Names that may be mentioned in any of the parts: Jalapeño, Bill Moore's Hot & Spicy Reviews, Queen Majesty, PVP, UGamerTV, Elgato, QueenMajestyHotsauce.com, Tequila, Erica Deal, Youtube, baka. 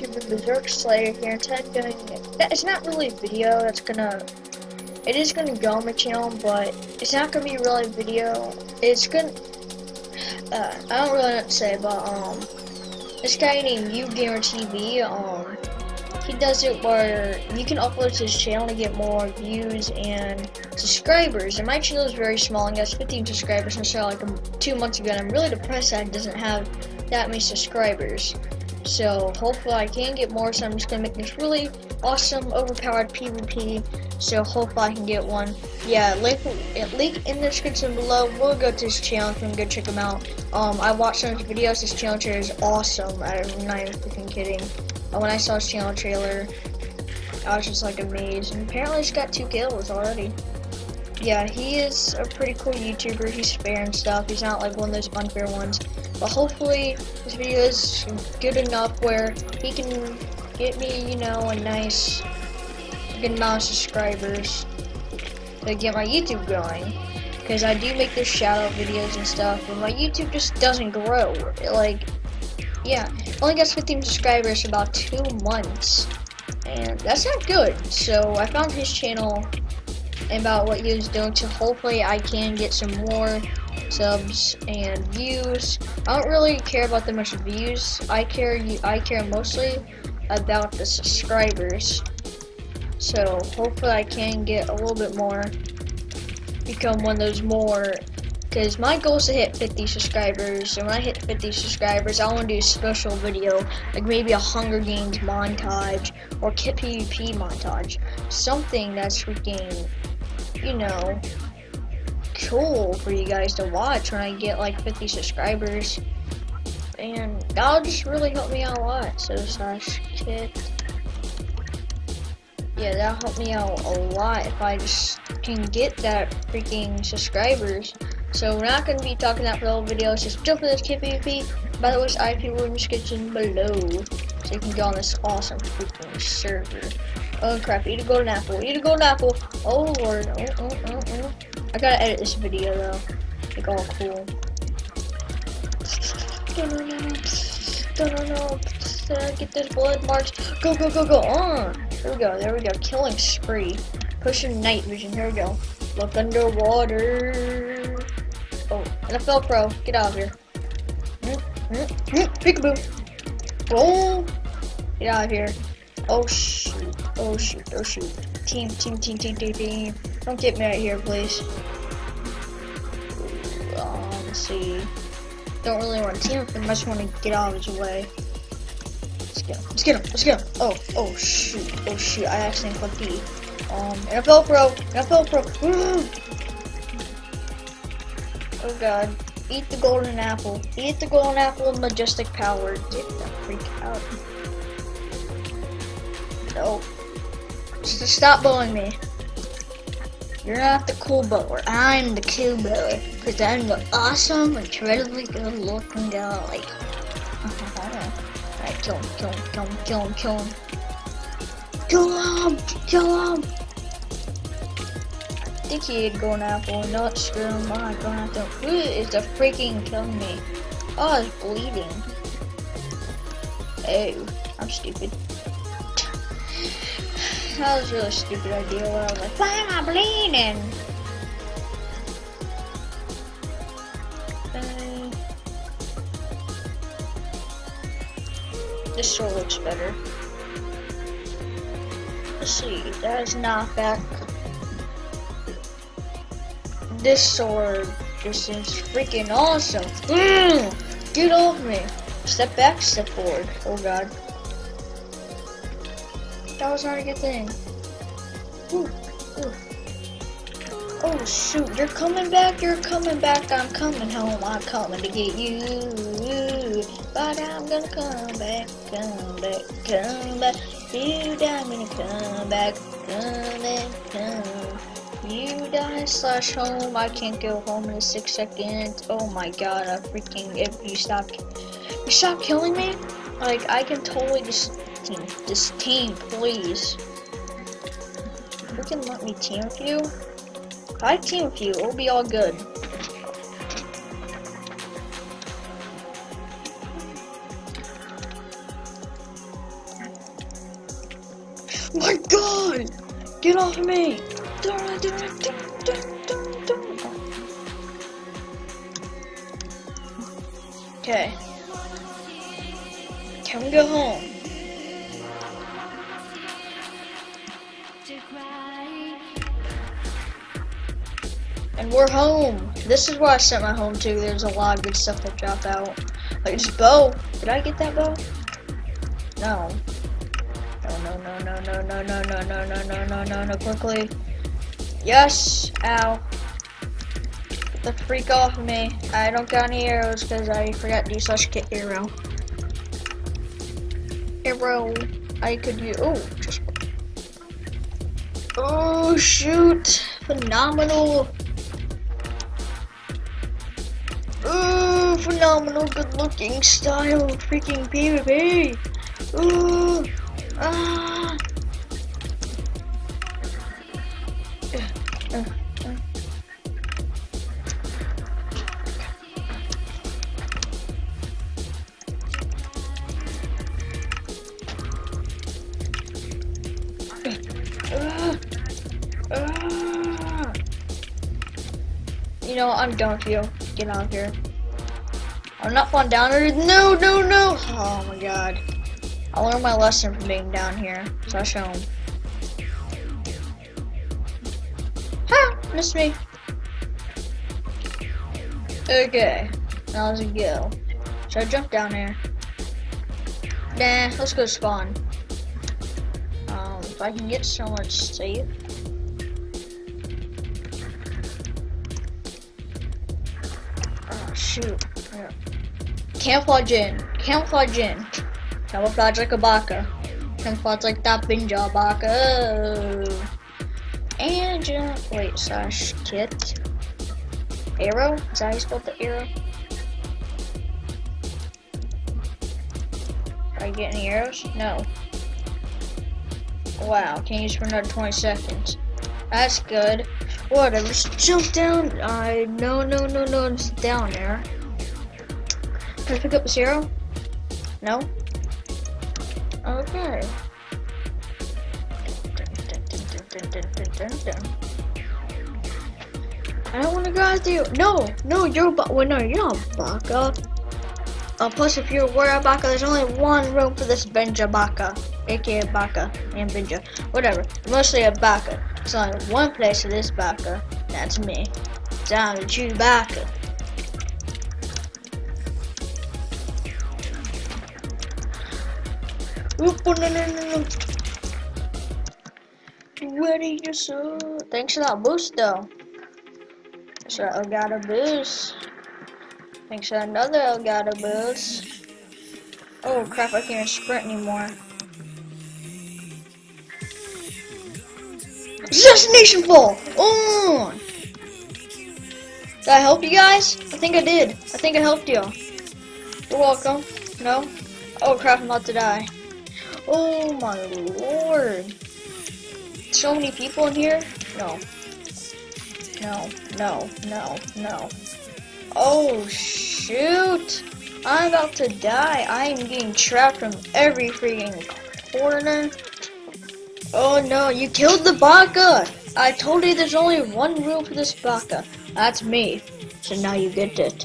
YouTube the Berserk Slayer here, and today I'm doing it's not really a video that's gonna, it is gonna go on my channel, but it's not gonna be really a video. It's gonna, I don't really know what to say, but this guy named UGamerTV, he does it where you can upload to his channel to get more views and subscribers. And my channel is very small and has 15 subscribers, and so like 2 months ago, and I'm really depressed that it doesn't have that many subscribers. So hopefully I can get more, so I'm just gonna make this really awesome overpowered PvP, so hopefully I can get one. Yeah, link in the description below. We'll go to his channel if you can go check him out. I watched some of his videos. His channel trailer is awesome. I'm not even freaking kidding. When I saw his channel trailer, I was just like amazed, and apparently he's got 2 kills already. Yeah, he is a pretty cool YouTuber. He's fair and stuff. He's not like one of those unfair ones. But hopefully this video is good enough where he can get me, you know, a nice good amount of subscribers to get my YouTube going. Because I do make their shout-out videos and stuff, and my YouTube just doesn't grow. It, like, yeah, only gets 15 subscribers for about 2 months, and that's not good. So I found his channel and about what he was doing, so hopefully I can get some more subs and views. I don't really care about the much views. I care mostly about the subscribers. So hopefully I can get a little bit more, become one of those more, because my goal is to hit 50 subscribers, and when I hit 50 subscribers, I want to do a special video, like maybe a Hunger Games montage or PvP montage, something that's freaking, you know, cool for you guys to watch when I get like 50 subscribers, and that'll just really help me out a lot. So /kit, yeah, that'll help me out a lot if I just can get that freaking subscribers. So we're not going to be talking that for the whole video, it's just jump in this kit PvP. By the way, it's IP will in the description below, so you can go on this awesome freaking server. Oh crap, eat a golden apple, eat a golden apple. Oh lord, oh. I gotta edit this video though, like all cool. Don't know, get this blood march. Go on. There we go, killing spree. Pushing night vision, here we go. Look underwater. Oh, NFL pro, get out of here. Peekaboo. Roll. Get out of here. Oh shoot. Team. Don't get me out here, please. Let's see. Don't really want to team up, I just want to get out of his way. Let's get him. Oh shoot. I accidentally clicked E. NFL pro. Oh god. Eat the golden apple. Eat the golden apple of majestic power. Get the freak out. No. Just stop blowing me. You're not the cool bowler. I'm the cool bowler. Because I'm the awesome, incredibly good looking guy. Alright, kill him. Kill him! I think he had golden apple. No, screw him. My golden apple. Who is the freaking killing me? Oh, it's bleeding. Oh, I'm stupid. That was a really stupid idea where I was like, why am I bleeding? This sword looks better. Let's see, that is knockback. This sword just seems freaking awesome. Get off me. Step back, step forward. Oh god. That was not a good thing. Ooh. Oh shoot, you're coming back, I'm coming home to get you. But I'm gonna come back. You die, I'm gonna come back. You die /home, I can't go home in 6 seconds. Oh my god, I freaking, if you stop killing me, like I can totally just team, please. You can let me team with you. If I team with you, it'll be all good. My God! Get off of me! Okay. Can we go home? And we're home. This is where I sent my home to. There's a lot of good stuff that dropped out. Like this bow. Did I get that bow? No. No, quickly. Yes! Ow. Get the freak off of me. I don't got any arrows because I forgot to /kit arrow. Arrow. I could use. Oh, just. Oh, shoot. Phenomenal. Ooh, phenomenal, good looking style, freaking PVP. Ooh, ah. You know what, I'm done with you. Get out of here. I'm not falling down here. No, no, no. Oh my God. I learned my lesson from being down here. Slash home. Ha! Missed me. Okay. Now let's go. Should I jump down there? Nah, let's go spawn. If I can get somewhere safe. Shoot. Yeah. Camouflage in. Camouflage in. Camouflage like a baka. Camouflage like that binja baka. And jump. Wait, /kit. Arrow? Is that how you spelled the arrow? Are you getting arrows? No. Wow, can't use for another 20 seconds. That's good. Whatever, just jump down. No, it's down there. Can I pick up this arrow? No? Okay. I don't want to go after you. No, you're a well, no, you're not a baka. Plus, if you're aware of baka, there's only one room for this benja baka. AKA baka and benja. Whatever, mostly a baka. It's only one place for this baka. That's me. Down to chew baka. Ready to sow. Thanks for that boost, though. Thanks for that Elgato boost. Thanks for another Elgato boost. Oh crap! I can't sprint anymore. Assassination fall! Oh! Did I help you guys? I think I did. I think I helped you. You're welcome. No? Oh crap, I'm about to die. Oh my Lord. So many people in here? No. Oh shoot! I'm about to die. I am getting trapped from every freaking corner. Oh no, you killed the baka! I told you there's only one rule for this baka. That's me. So now you get it.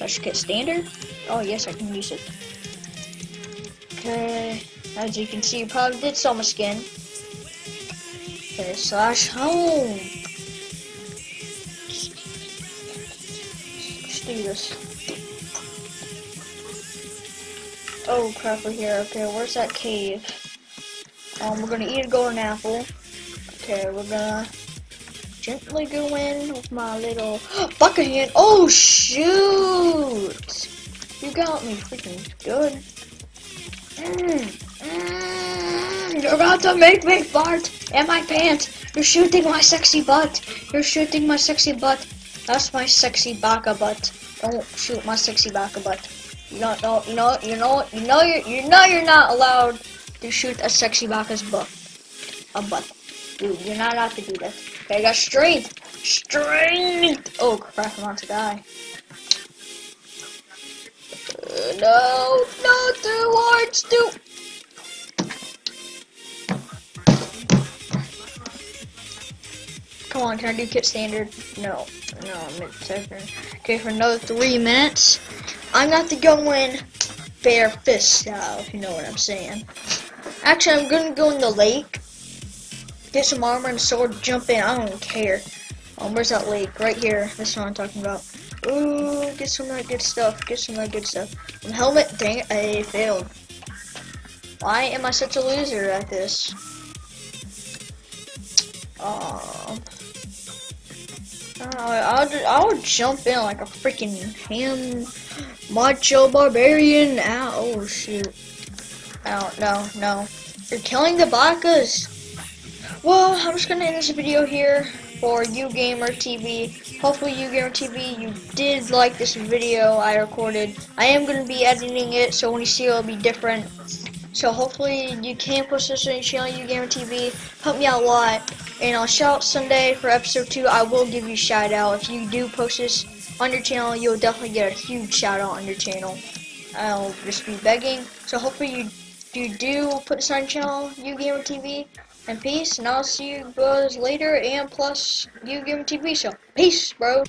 /kit standard? Oh yes, I can use it. Okay, as you can see, you probably did sell my skin. Okay, /home. Let's do this. Oh crap, we're here. Okay, where's that cave? We're gonna eat a golden apple. Okay, we're gonna gently go in with my little baka hand. Oh shoot! You got me freaking good. You're about to make me fart in my pants. You're shooting my sexy butt. You're shooting my sexy butt. That's my sexy baka butt. Don't shoot my sexy baka butt. You're not allowed to shoot a sexy baka's butt. A butt. Dude, you're not allowed to do that. Okay, I got strength. Strength! Oh crap, I'm about to die. No, no, too hard, too. Come on, can I do kit standard? No. No, I'm at 7. Okay, for another 3 minutes. I'm gonna have to go in bare fish style, if you know what I'm saying. Actually, I'm gonna go in the lake. Get some armor and sword, jump in, I don't care. Where's that lake? Right here. That's what I'm talking about. Ooh, get some of that good stuff. Get some of that good stuff. And helmet, dang it, I failed. Why am I such a loser at this? I'll jump in like a freaking ham macho barbarian. Ow, oh shoot. Ow, no, no. You're killing the Bakas. Well, I'm just gonna end this video here for UGamerTV. Hopefully, UGamerTV, you did like this video I recorded. I am gonna be editing it, so when you see it, it'll be different. So hopefully, you can push this on your channel, UGamerTV. Help me out a lot. And on Shout Sunday for episode 2, I will give you a shout out. If you do post this on your channel, you'll definitely get a huge shout out on your channel. I'll just be begging. So hopefully, you do put this on your channel, UGamerTV. And peace, and I'll see you guys later, and plus, UGamerTV, so peace, bro.